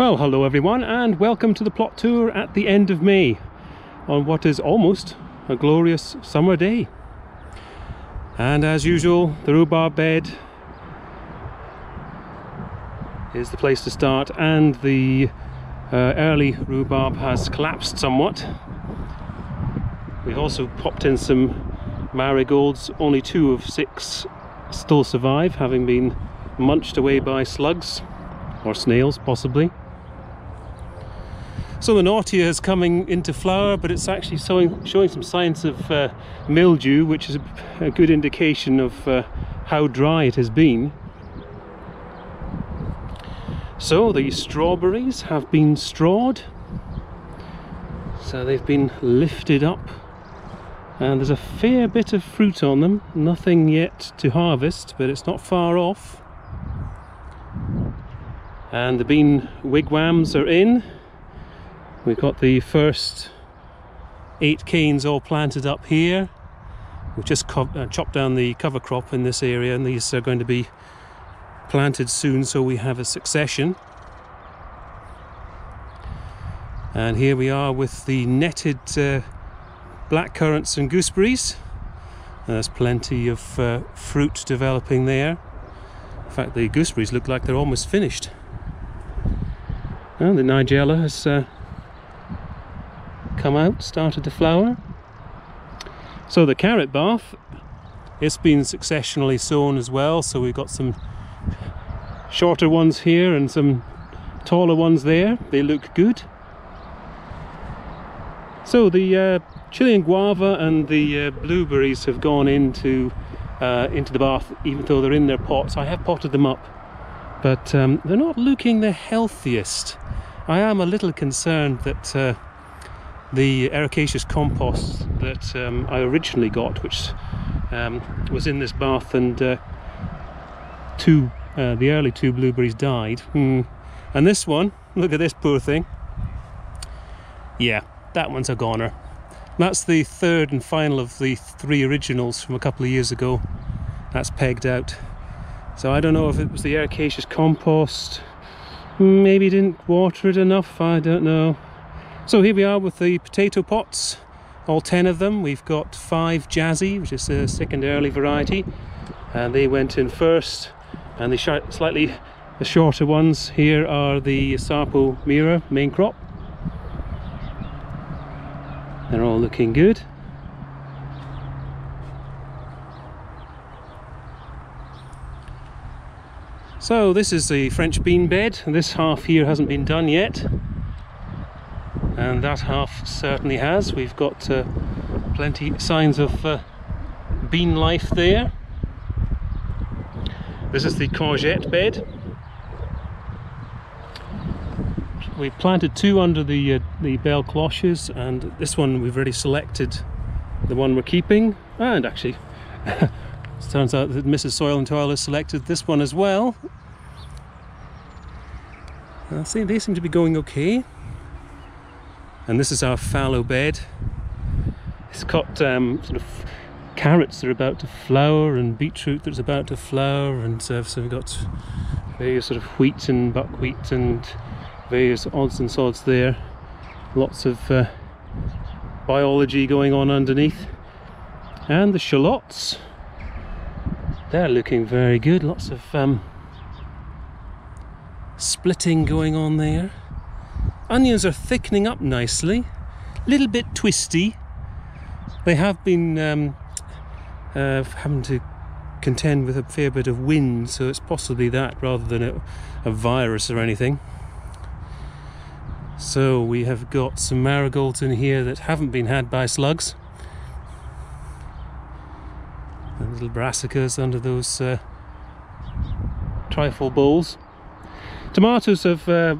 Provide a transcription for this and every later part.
Well, hello everyone, and welcome to the Plot Tour at the end of May, on what is almost a glorious summer day. And as usual, the rhubarb bed is the place to start, and the early rhubarb has collapsed somewhat. We've also popped in some marigolds, only 2 of 6 still survive, having been munched away by slugs, or snails possibly. So the nautia is coming into flower, but it's actually showing some signs of mildew, which is a good indication of how dry it has been. So the strawberries have been strawed, so they've been lifted up, and there's a fair bit of fruit on them. Nothing yet to harvest, but it's not far off. And the bean wigwams are in. We've got the first 8 canes all planted up here. We've just chopped down the cover crop in this area, and these are going to be planted soon, so we have a succession. And here we are with the netted blackcurrants and gooseberries. There's plenty of fruit developing there. In fact, the gooseberries look like they're almost finished. And the nigella has come out, started to flower. So the carrot bath, it's been successionally sown as well, so we've got some shorter ones here and some taller ones there. They look good. So the Chilean guava and the blueberries have gone into the bath, even though they're in their pots. I have potted them up, but they're not looking the healthiest. I am a little concerned that the ericaceous compost that I originally got, which was in this bath, and the early 2 blueberries died. And this one, look at this poor thing. Yeah, that one's a goner. That's the 3rd and final of the 3 originals from a couple of years ago. That's pegged out. So I don't know if it was the ericaceous compost, maybe didn't water it enough, I don't know. So here we are with the potato pots, all 10 of them. We've got 5 Jazzy, which is a second early variety, and they went in first. And the slightly shorter ones here are the Sarpo Mira main crop. They're all looking good. So this is the French bean bed. This half here hasn't been done yet, and that half certainly has. We've got plenty signs of bean life there. This is the courgette bed. We've planted 2 under the bell cloches, and this one we've already selected, the one we're keeping. And actually, it turns out that Mrs. Soil and Toil has selected this one as well. See, they seem to be going okay. And this is our fallow bed. It's got sort of carrots that are about to flower, and beetroot that's about to flower, and so we've got various sort of wheat and buckwheat and various odds and sods there. Lots of biology going on underneath. And the shallots, they're looking very good. Lots of splitting going on there. Onions are thickening up nicely, a little bit twisty. They have been having to contend with a fair bit of wind, so it's possibly that rather than a virus or anything. So we have got some marigolds in here that haven't been had by slugs, and little brassicas under those trifle bowls. Tomatoes have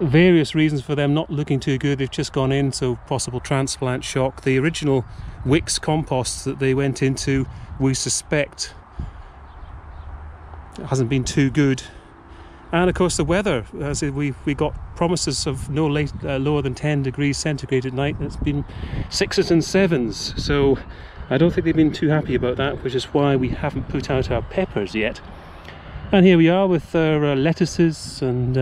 various reasons for them not looking too good. They've just gone in, so possible transplant shock. The original Wix compost that they went into, we suspect it hasn't been too good. And of course the weather, as we got promises of no lower than 10 degrees centigrade at night, and it's been 6s and 7s, so I don't think they've been too happy about that, which is why we haven't put out our peppers yet. And here we are with our lettuces and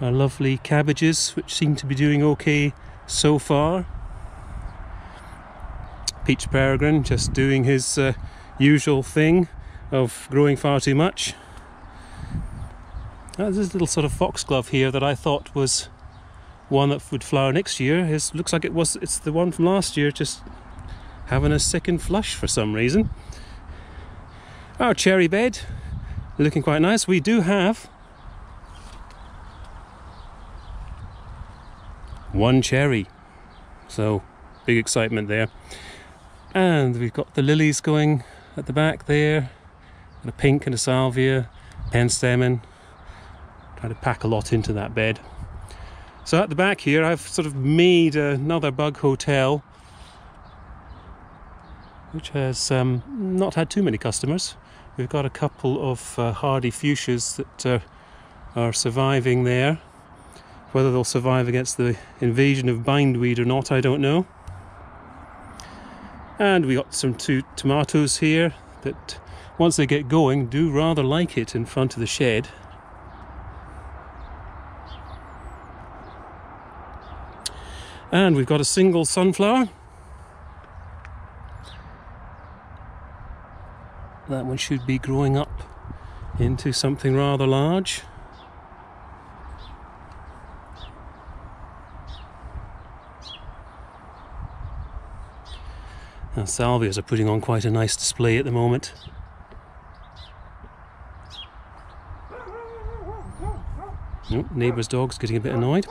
Our lovely cabbages, which seem to be doing okay so far. Peach Peregrine just doing his usual thing of growing far too much. Now, this little sort of foxglove here that I thought was one that would flower next year, looks like it's the one from last year, just having a second flush for some reason. Our cherry bed looking quite nice. We do have one cherry, so big excitement there. And we've got the lilies going at the back there, and a pink and a salvia, penstemon. Trying to pack a lot into that bed. So at the back here I've sort of made another bug hotel, which has not had too many customers. We've got a couple of hardy fuchsias that are surviving there. Whether they'll survive against the invasion of bindweed or not, I don't know. And we got some two tomatoes here that, once they get going, do rather like it in front of the shed. And we've got a single sunflower. That one should be growing up into something rather large. Now, salvias are putting on quite a nice display at the moment. Oh, neighbour's dog's getting a bit annoyed.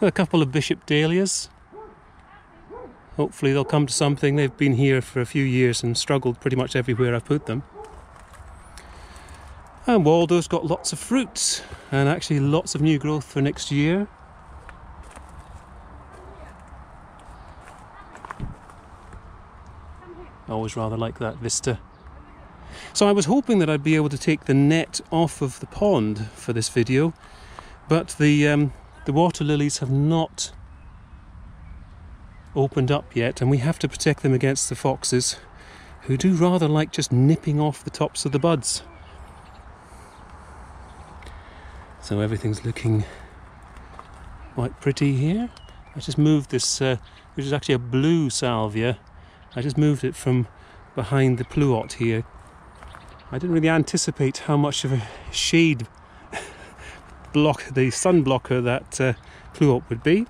So a couple of bishop dahlias. Hopefully they'll come to something. They've been here for a few years and struggled pretty much everywhere I've put them. And Waldo's got lots of fruits, and actually lots of new growth for next year. I always rather like that vista. So I was hoping that I'd be able to take the net off of the pond for this video, but the water lilies have not opened up yet, and we have to protect them against the foxes, who do rather like just nipping off the tops of the buds. So everything's looking quite pretty here. I just moved this, which is actually a blue salvia, I just moved it from behind the pluot here. I didn't really anticipate how much of a shade block, the sun blocker, that pluot would be.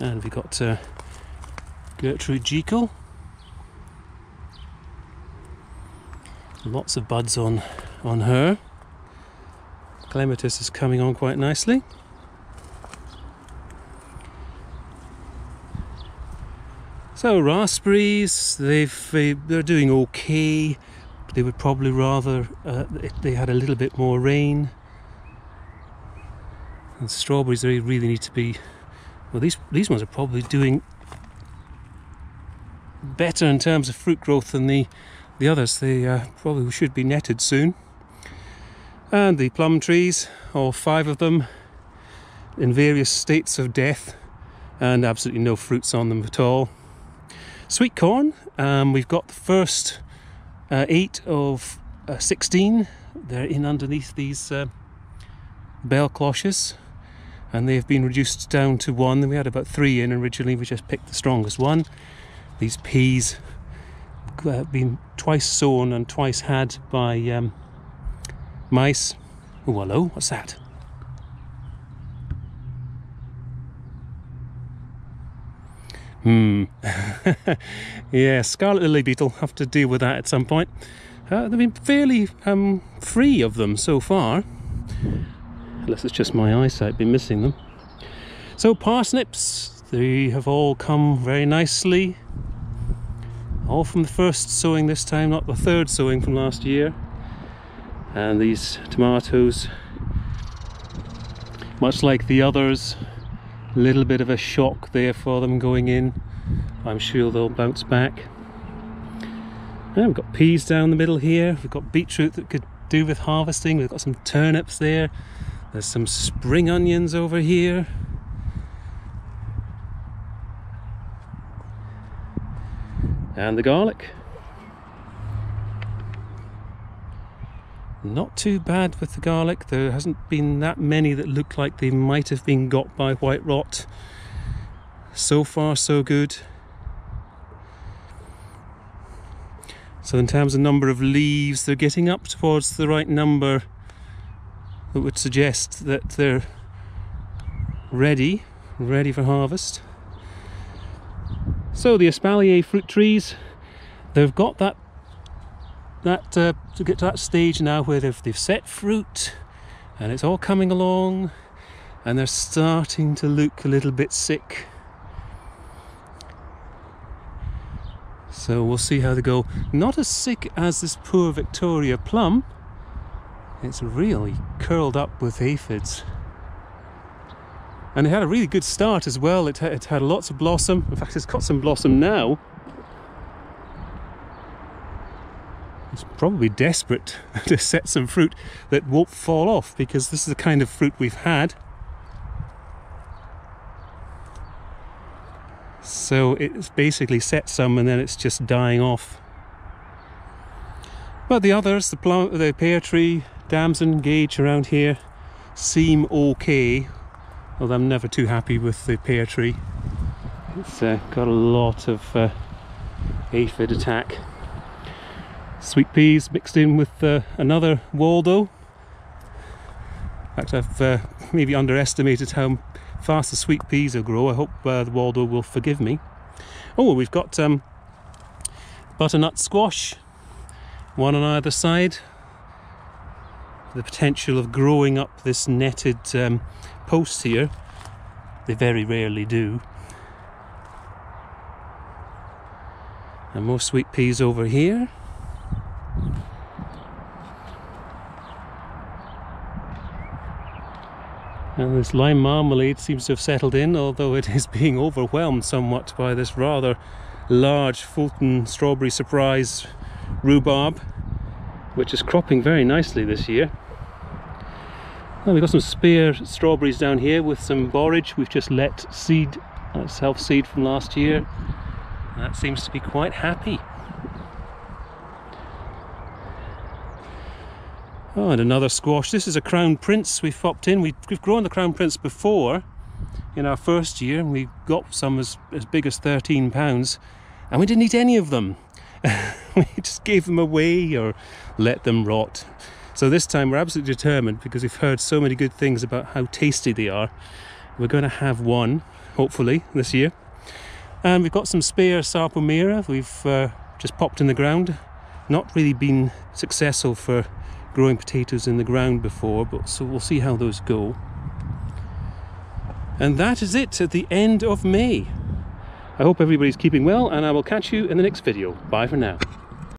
And we've got Gertrude Jekyll. Lots of buds on her. Clematis is coming on quite nicely. So raspberries, they're doing okay. They would probably rather if they had a little bit more rain. And strawberries, they really need to be. Well, these ones are probably doing better in terms of fruit growth than the others. They probably should be netted soon. And the plum trees, all five of them, in various states of death, and absolutely no fruits on them at all. Sweet corn, we've got the first 8 of 16. They're in underneath these bell cloches, and they've been reduced down to 1. We had about 3 in originally, we just picked the strongest one. These peas have been twice sown and twice had by mice. Oh, hello, what's that? Yeah, Scarlet Lily Beetle, have to deal with that at some point. They've been fairly free of them so far. Unless it's just my eyesight been missing them. So parsnips, they have all come very nicely. All from the first sowing this time, not the third sowing from last year. And these tomatoes, much like the others, a little bit of a shock there for them going in. I'm sure they'll bounce back. And we've got peas down the middle here. We've got beetroot that could do with harvesting. We've got some turnips there. There's some spring onions over here. And the garlic. Not too bad with the garlic. There hasn't been that many that look like they might have been got by white rot. So far, so good. So in terms of number of leaves, they're getting up towards the right number that would suggest that they're ready for harvest. So the espalier fruit trees, they've got that to get to that stage now where they've set fruit and it's all coming along, and they're starting to look a little bit sick. So we'll see how they go. Not as sick as this poor Victoria plum. It's really curled up with aphids. And it had a really good start as well. It had lots of blossom. In fact, it's got some blossom now. It's probably desperate to set some fruit that won't fall off, because this is the kind of fruit we've had. So it's basically set some and then it's just dying off. But the others, the pear tree, damson, gage around here, seem okay. Although I'm never too happy with the pear tree. It's got a lot of aphid attack. Sweet peas mixed in with another Waldo. In fact, I've maybe underestimated how fast the sweet peas will grow. I hope the Waldo will forgive me. Oh, we've got butternut squash, one on either side. The potential of growing up this netted post here. They very rarely do. And more sweet peas over here. And this lime marmalade seems to have settled in, although it is being overwhelmed somewhat by this rather large Fulton strawberry surprise rhubarb, which is cropping very nicely this year. Well, we've got some spare strawberries down here with some borage. We've just let seed, self-seed from last year. And that seems to be quite happy. Oh, and another squash. This is a Crown Prince we've popped in. We've grown the Crown Prince before in our first year, and we got some as big as 13 pounds, and we didn't eat any of them. We just gave them away or let them rot. So this time we're absolutely determined, because we've heard so many good things about how tasty they are. We're going to have one, hopefully, this year. And we've got some spare Sarpo Mira we've just popped in the ground. Not really been successful for growing potatoes in the ground before, but so we'll see how those go. And that is it at the end of May. I hope everybody's keeping well, and I will catch you in the next video. Bye for now.